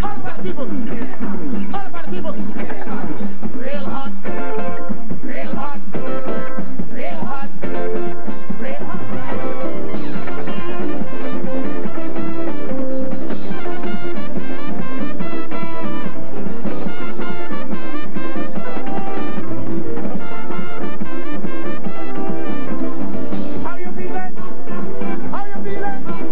How you feeling?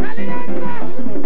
Caliente!